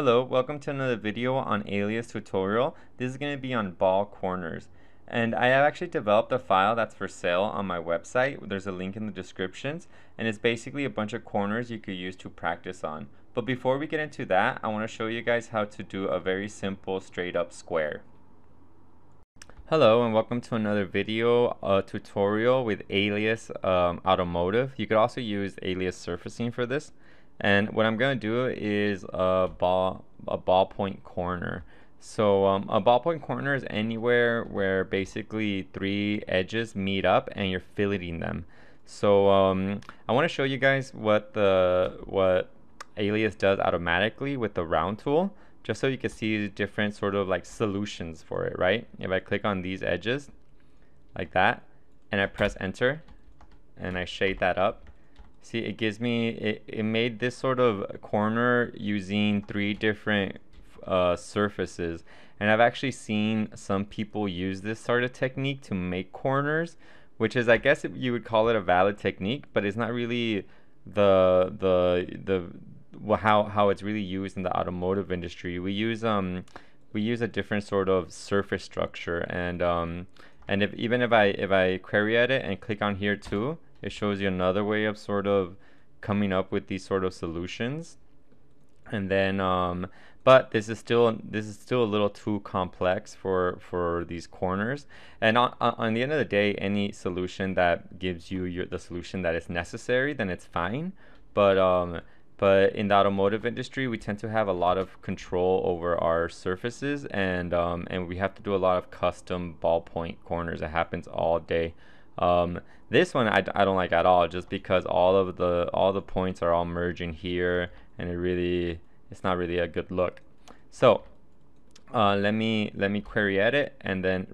Hello, welcome to another video on Alias tutorial. This is going to be on ball corners. And I have actually developed a file that's for sale on my website. There's a link in the descriptions, and it's basically a bunch of corners you could use to practice on. But before we get into that, I want to show you guys how to do a very simple straight up square. Hello and welcome to another video tutorial with Alias Automotive. You could also use Alias Surfacing for this. And what I'm going to do is a ballpoint corner. So a ballpoint corner is anywhere where basically three edges meet up and you're filleting them. So I want to show you guys what Alias does automatically with the round tool, just so you can see different sort of like solutions for it, right? If I click on these edges like that and I press enter and I shade that up, see, it gives me, it made this sort of corner using three different surfaces. And I've actually seen some people use this sort of technique to make corners, which is, I guess you would call it a valid technique, but it's not really how it's really used in the automotive industry. We use a different sort of surface structure, and if I query at it and click on here too, it shows you another way of sort of coming up with these sort of solutions. And then but this is still a little too complex for these corners, and on the end of the day, any solution that gives you the solution that is necessary, then it's fine. But in the automotive industry, we tend to have a lot of control over our surfaces, and we have to do a lot of custom ballpoint corners. It happens all day. This one I don't like at all, just because all the points are all merging here, and it's not really a good look. So let me query edit and then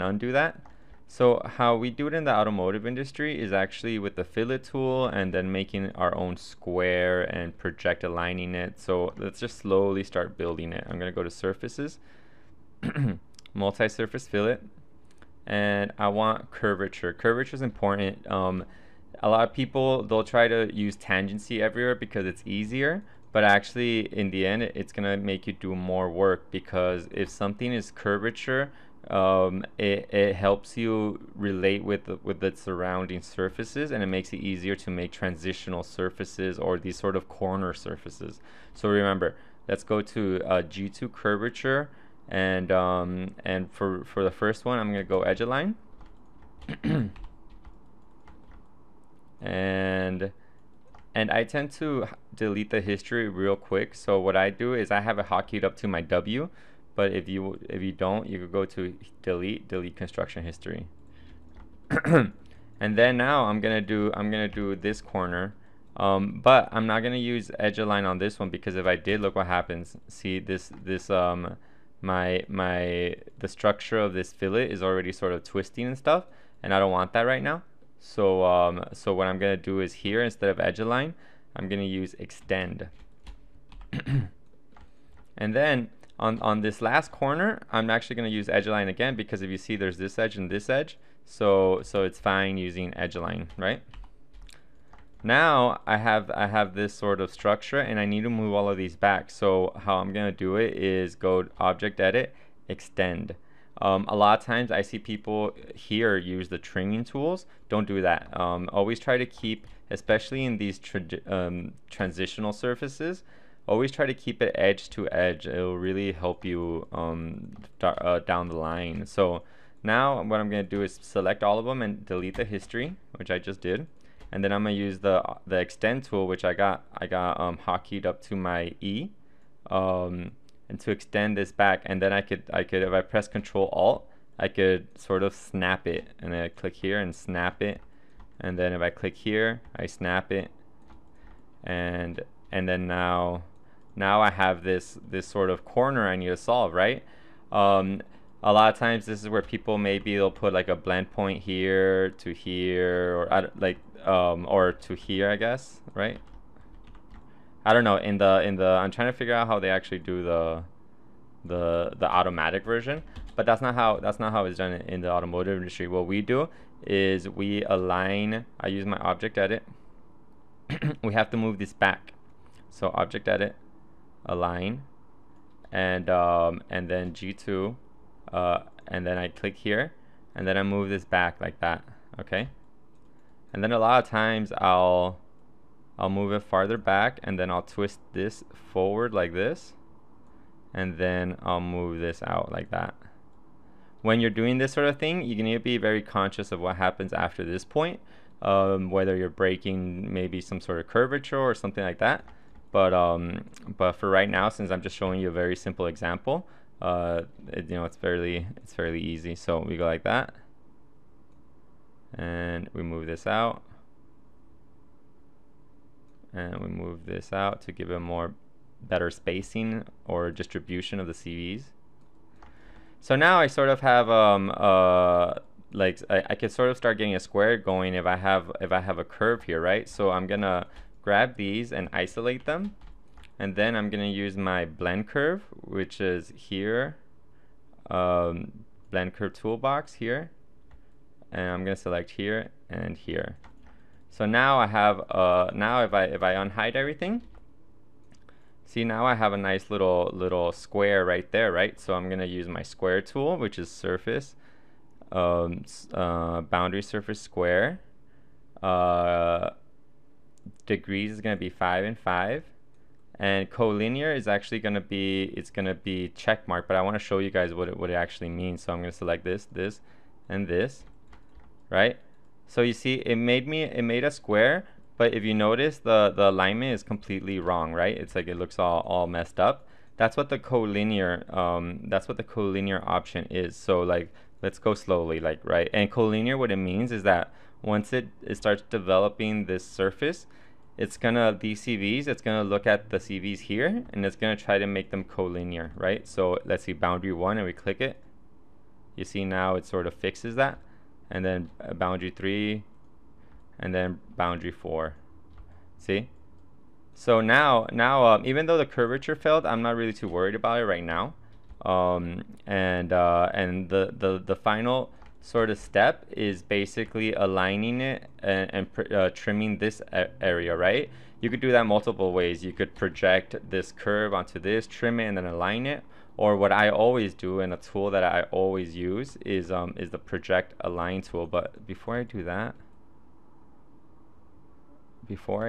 undo that. So how we do it in the automotive industry is actually with the fillet tool and then making our own square and project aligning it. So let's just slowly start building it. I'm gonna go to surfaces, multi-surface fillet. And I want curvature. Curvature is important. A lot of people, they'll try to use tangency everywhere because it's easier, but actually in the end, it's gonna make you do more work, because if something is curvature, it helps you relate with the surrounding surfaces, and it makes it easier to make transitional surfaces or these sort of corner surfaces. So remember, let's go to G2 curvature. And for the first one, I'm going to go edge align. and I tend to delete the history real quick. So what I do is I have it hotkeyed up to my W, but if you don't, you could go to delete construction history. And then now I'm going to do this corner. But I'm not going to use edge align on this one, because if I did, look what happens. See the structure of this fillet is already sort of twisting and stuff, and I don't want that right now. So so what I'm gonna do is here, instead of edge align, I'm gonna use extend. And then on this last corner, I'm actually gonna use edge align again, because if you see, there's this edge and this edge, so it's fine using edge align, right? Now I have this sort of structure, and I need to move all of these back. So how I'm gonna do it is go object edit, extend. A lot of times I see people here use the trimming tools. Don't do that. Always try to keep, especially in these transitional surfaces, always try to keep it edge to edge. It'll really help you down the line. So now what I'm gonna do is select all of them and delete the history, which I just did. And then I'm gonna use the extend tool, which I got hotkeyed up to my E, and to extend this back. And then I could, if I press Control Alt, I could sort of snap it. And I click here and snap it. And then if I click here, I snap it. And then now I have this sort of corner I need to solve, right? A lot of times this is where people, maybe they'll put like a blend point here to here, or or to here, I guess, right? I don't know. In the I'm trying to figure out how they actually do the automatic version, but that's not how it's done in the automotive industry. What we do is we align. I use my object edit. We have to move this back, so object edit, align, and then G2, and then I click here, and then I move this back like that, okay? And then a lot of times I'll move it farther back, and then I'll twist this forward like this, and then I'll move this out like that. When you're doing this sort of thing, you need to be very conscious of what happens after this point, whether you're breaking maybe some sort of curvature or something like that. But for right now, since I'm just showing you a very simple example, it's fairly easy. So we go like that, and we move this out, and we move this out to give it more better spacing or distribution of the CVs. So now I sort of have I could sort of start getting a square going if I have a curve here, right? So I'm gonna grab these and isolate them, and then I'm gonna use my blend curve, which is here, blend curve toolbox here, and I'm gonna select here and here. So now I have now if I unhide everything, see, now I have a nice little square right there, right? So I'm gonna use my square tool, which is surface, boundary surface square. Degrees is gonna be 5 and 5, and collinear is actually gonna be check mark, but I want to show you guys what it actually means. So I'm gonna select this, this, and this, right? So you see, it made a square. But if you notice, the alignment is completely wrong, right? It's like it looks all messed up. That's what the collinear option is. So like, let's go slowly, like, right? And collinear, what it means is that once it starts developing this surface, it's gonna look at the CVs here, and it's gonna try to make them collinear, right? So let's see, boundary 1, and we click it. You see now it sort of fixes that, and then boundary 3. And then boundary 4. See? So now even though the curvature failed, I'm not really too worried about it right now. And the final sort of step is basically aligning it and trimming this area, right? You could do that multiple ways. You could project this curve onto this, trim it, and then align it. Or what I always do, and a tool that I always use, is the project align tool. But before I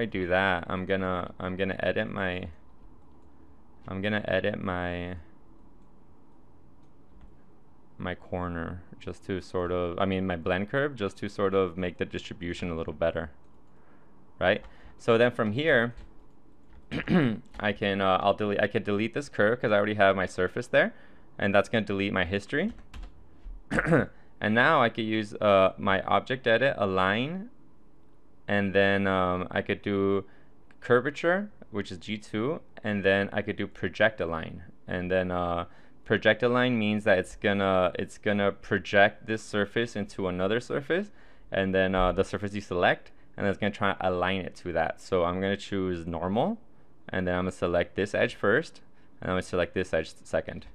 do that, I'm gonna edit my corner, just to sort of, I mean my blend curve, just to sort of make the distribution a little better, right? So then from here I could delete this curve because I already have my surface there, and that's gonna delete my history. And now I could use my object edit, align, and then I could do curvature, which is G2, and then I could do project align. And then project align means that it's gonna project this surface into another surface, and then the surface you select, and it's gonna try to align it to that. So I'm gonna choose normal, and then I'm gonna select this edge first, and I'm gonna select this edge second.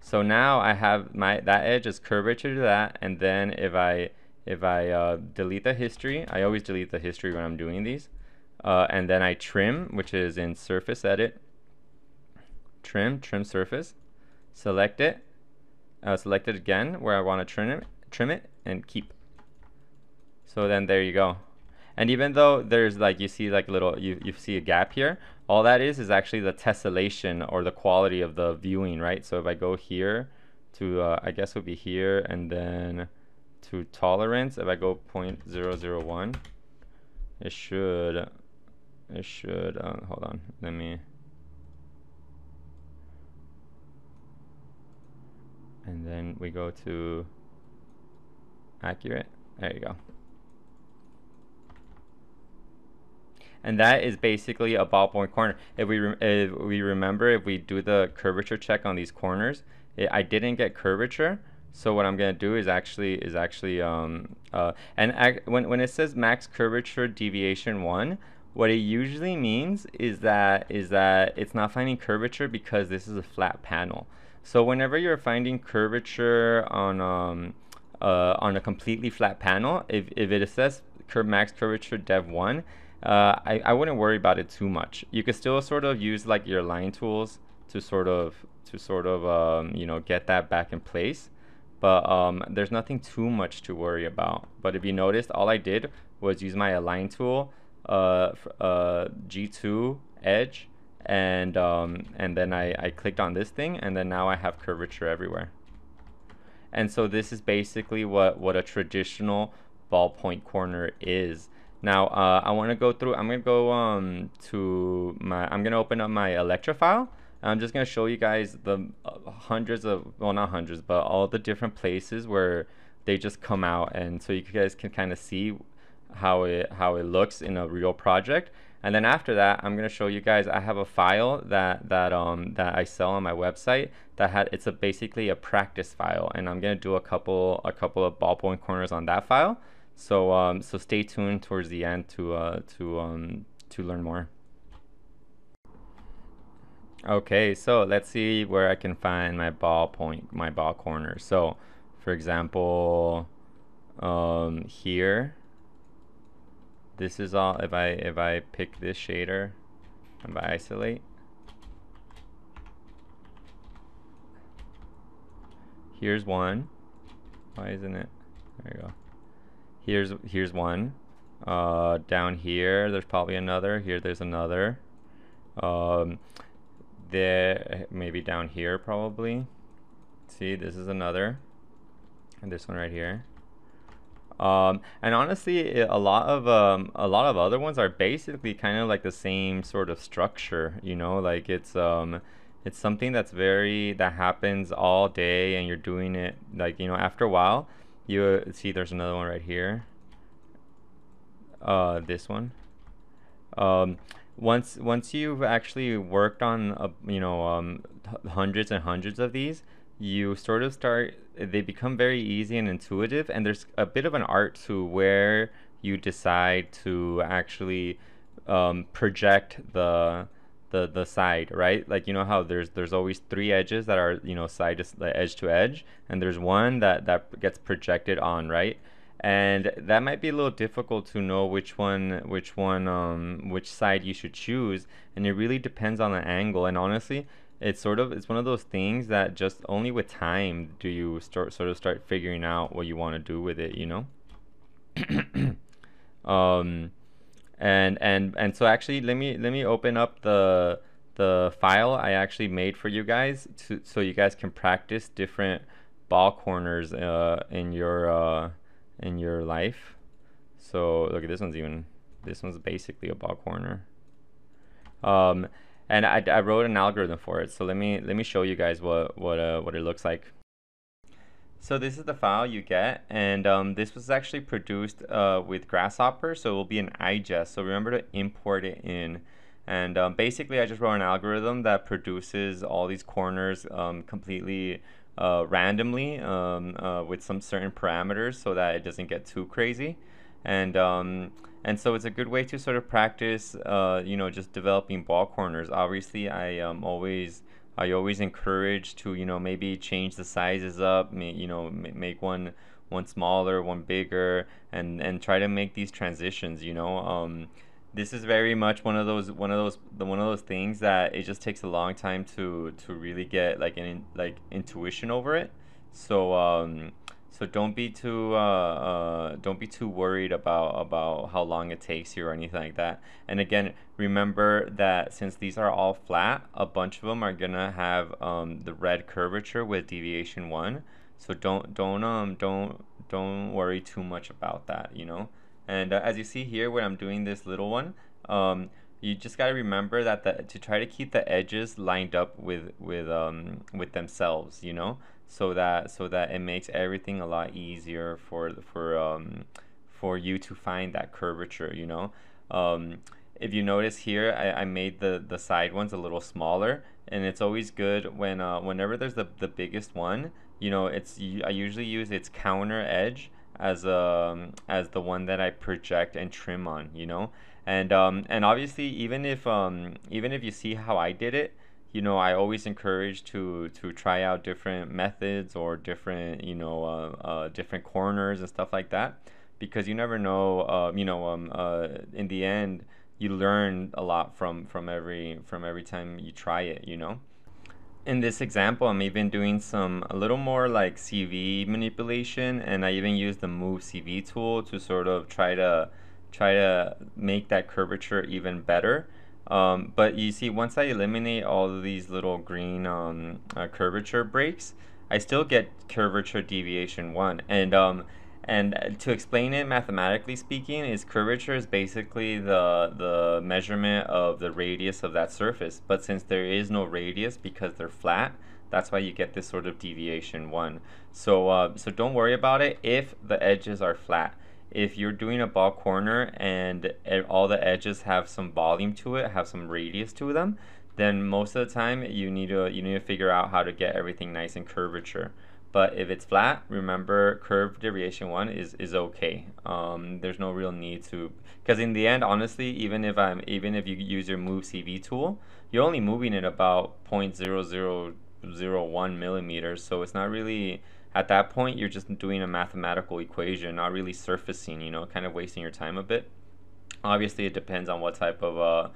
So now I have that edge is curvature to that, and then if I delete the history, I always delete the history when I'm doing these, and then I trim, which is in surface edit, trim surface, select it again where I want to trim it, and keep. So then there you go. And even though there's like, you see like little, you see a gap here, all that is actually the tessellation or the quality of the viewing, right? So if I go here to, I guess it would be here, and then to tolerance, if I go 0.001, it should hold on, let me, and then we go to accurate, there you go. And that is basically a ballpoint corner. If we remember, if we do the curvature check on these corners, I didn't get curvature. So what I'm gonna do is actually when it says max curvature deviation 1, what it usually means is that it's not finding curvature because this is a flat panel. So whenever you're finding curvature on a completely flat panel, if it says max curvature dev 1, I wouldn't worry about it too much. You could still sort of use like your line tools to sort of you know, get that back in place. But there's nothing too much to worry about. But if you noticed, all I did was use my align tool, G2 edge, and then I clicked on this thing, and then now I have curvature everywhere. And so this is basically what a traditional ballpoint corner is. Now I want to go through. I'm gonna go to my. I'm gonna open up my Electra file. I'm just going to show you guys the hundreds of, well, not hundreds, but all the different places where they just come out. And so you guys can kind of see how it looks in a real project. And then after that, I'm going to show you guys, I have a file that I sell on my website that had, it's basically a practice file. And I'm going to do a couple of ballpoint corners on that file. So, so stay tuned towards the end to learn more. Okay, so let's see where I can find my ball corner. So, for example, here. This is all. If I pick this shader, and I isolate. Here's one. Why isn't it? There you go. Here's one. Down here, there's probably another. Here, there's another. There, maybe down here, probably. See, this is another, and this one right here. And honestly, a lot of other ones are basically kind of like the same sort of structure. You know, like it's something that's that happens all day, and you're doing it, like, you know, after a while. You see, there's another one right here. This one. Once you've actually worked on you know, hundreds and hundreds of these, you sort of start, they become very easy and intuitive, and there's a bit of an art to where you decide to actually project the side, right? Like, you know how there's always three edges that are, you know, edge to edge, and there's one that gets projected on, right? And that might be a little difficult to know which side you should choose, and it really depends on the angle. And honestly, it's one of those things that just only with time do you start figuring out what you want to do with it, you know. And so actually, let me open up the file I actually made for you guys, so you guys can practice different ball corners in your life. So look at this one's this one's basically a ball corner. And I wrote an algorithm for it. So let me show you guys what it looks like. So this is the file you get, and this was actually produced with Grasshopper, so it will be an IGES. So remember to import it in. And basically, I just wrote an algorithm that produces all these corners completely randomly with some certain parameters, so that it doesn't get too crazy. And so it's a good way to sort of practice, you know, just developing ball corners. Obviously, I always encourage to, you know, maybe change the sizes up, you know, make one smaller, one bigger, and try to make these transitions, you know. This is very much one of those things that it just takes a long time to really get like intuition over it. So so don't be too worried about how long it takes you or anything like that. And again, remember that since these are all flat, a bunch of them are gonna have the red curvature with deviation 1. So don't worry too much about that, you know. And as you see here, when I'm doing this little one, you just gotta remember that to try to keep the edges lined up with themselves, you know, so that it makes everything a lot easier for you to find that curvature, you know. If you notice here, I made the side ones a little smaller, and it's always good when whenever there's the biggest one, you know, I usually use its counter edge as the one that I project and trim on, you know. And and obviously, even if you see how I did it, you know, I always encourage to try out different methods or different, you know, different corners and stuff like that, because you never know, you know, in the end you learn a lot from every time you try it, you know. in this example, I'm even doing some a little more like CV manipulation, and I even use the Move CV tool to sort of try to make that curvature even better. But you see, once I eliminate all of these little green curvature breaks, I still get curvature deviation 1. And to explain it mathematically speaking, is curvature is basically the measurement of the radius of that surface. But since there is no radius because they're flat, that's why you get this sort of deviation 1. So don't worry about it if the edges are flat. If you're doing a ball corner and all the edges have some volume to it, have some radius to them, then most of the time you need to figure out how to get everything nice and curvature. But if it's flat, remember curve deviation 1 is okay. There's no real need to, because in the end, honestly, even if you use your Move CV tool, you're only moving it about 0.0001 millimeters. So it's not really, at that point, you're just doing a mathematical equation, not really surfacing. You know, kind of wasting your time a bit. Obviously, it depends on what type of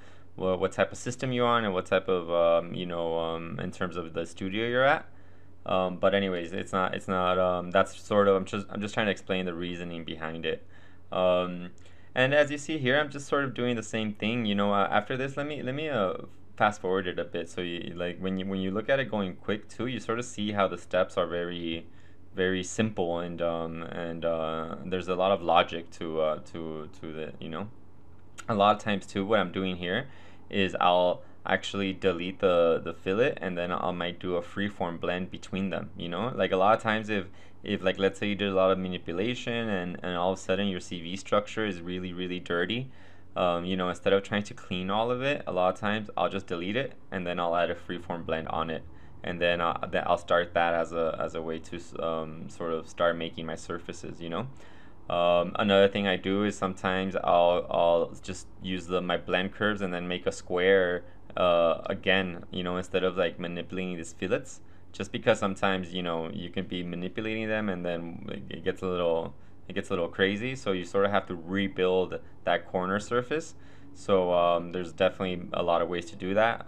system you're on and what type of in terms of the studio you're at. But anyways, it's not that's sort of, I'm just trying to explain the reasoning behind it. And as you see here, I'm just sort of doing the same thing. You know, after this, let me fast forward it a bit. So you, like when you look at it going quick too, you sort of see how the steps are very simple, and there's a lot of logic to the, you know. A lot of times too, what I'm doing here is I'll actually delete the fillet, and then I might do a freeform blend between them, you know? Like a lot of times if like, let's say you did a lot of manipulation and all of a sudden your CV structure is really, really dirty, you know, instead of trying to clean all of it, a lot of times I'll just delete it and then I'll add a freeform blend on it. And then I'll start that as a way to sort of start making my surfaces, you know? Another thing I do is sometimes I'll just use my blend curves and then make a square again, you know, instead of like manipulating these fillets, just because sometimes, you know, you can be manipulating them and then it gets a little crazy, so you sort of have to rebuild that corner surface. So there's definitely a lot of ways to do that.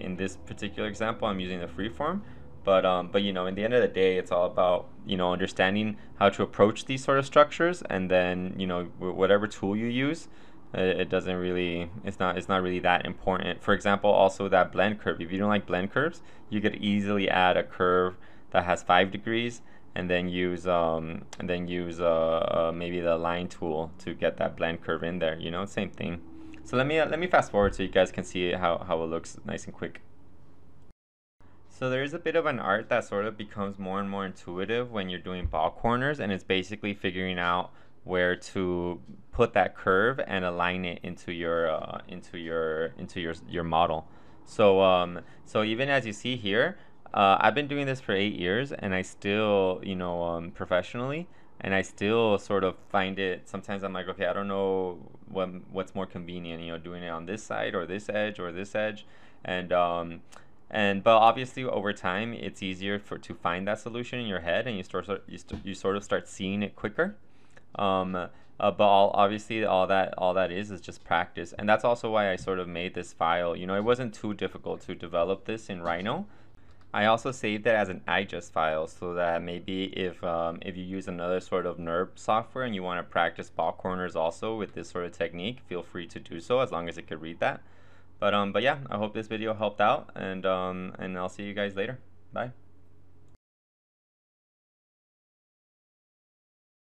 In this particular example, I'm using the freeform. But you know, in the end of the day, it's all about, you know, understanding how to approach these sort of structures, and then, you know, whatever tool you use, it doesn't really, it's not really that important. For example, also that blend curve. If you don't like blend curves, you could easily add a curve that has 5 degrees, and then use maybe the line tool to get that blend curve in there. You know, same thing. So let me fast forward so you guys can see how it looks nice and quick. So there is a bit of an art that sort of becomes more and more intuitive when you're doing ball corners, and it's basically figuring out where to put that curve and align it into your model. So so even as you see here, I've been doing this for 8 years, and I still, you know, professionally, and I still sort of find it, sometimes I'm like, okay, I don't know what's more convenient, you know, doing it on this side or this edge or this edge, but obviously over time it's easier to find that solution in your head, and you sort of start seeing it quicker. But obviously all that is just practice, and that's also why I sort of made this file. You know, it wasn't too difficult to develop this in Rhino. I also saved it as an IGES file, so that maybe if you use another sort of NURB software and you want to practice ball corners also with this sort of technique, feel free to do so as long as it could read that. But yeah, I hope this video helped out, and I'll see you guys later. Bye.